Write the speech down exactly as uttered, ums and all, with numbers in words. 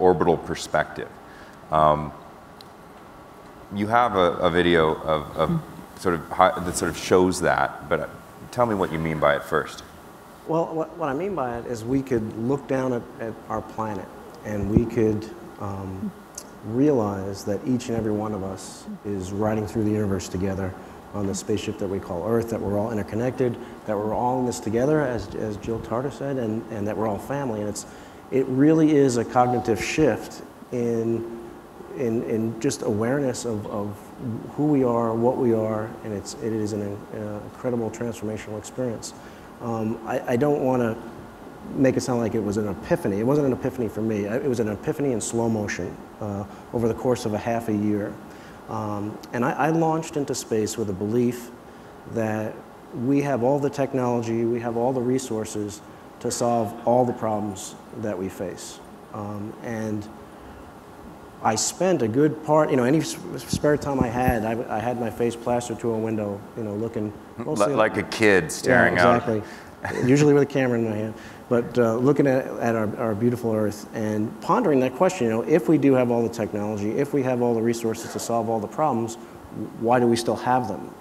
orbital perspective. Um, you have a, a video of, of sort of how, that sort of shows that, but tell me what you mean by it first. Well, what, what I mean by it is we could look down at, at our planet and we could um, realize that each and every one of us is riding through the universe together on the spaceship that we call Earth, that we're all interconnected, that we're all in this together, as, as Jill Tarter said, and, and that we're all family. And it's, it really is a cognitive shift in, in, in just awareness of, of who we are, what we are, and it's, it is an, an incredible transformational experience. Um, I, I don't want to make it sound like it was an epiphany. It wasn't an epiphany for me. It was an epiphany in slow motion uh, over the course of a half a year. Um, and I, I launched into space with a belief that we have all the technology, we have all the resources to solve all the problems that we face. Um, and I spent a good part, you know, any spare time I had, I, I had my face plastered to a window, you know, looking mostly like a kid staring yeah, exactly. out. Exactly. Usually with a camera in my hand. But uh, looking at, at our, our beautiful Earth and pondering that question, you know, if we do have all the technology, if we have all the resources to solve all the problems, why do we still have them?